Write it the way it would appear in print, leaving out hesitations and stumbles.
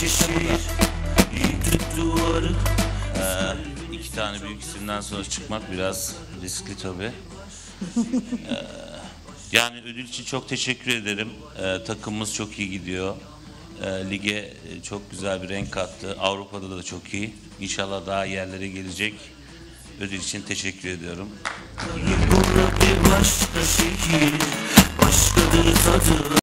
şişir, yıktık duvarı. İki tane büyük isimden sonra çıkmak biraz riskli tabii. Yani ödül için çok teşekkür ederim. Takımımız çok iyi gidiyor. Lige çok güzel bir renk kattı. Avrupa'da da çok iyi. İnşallah daha yerlere gelecek. Ödül için teşekkür ediyorum. Başka şehir, başkadır tadı.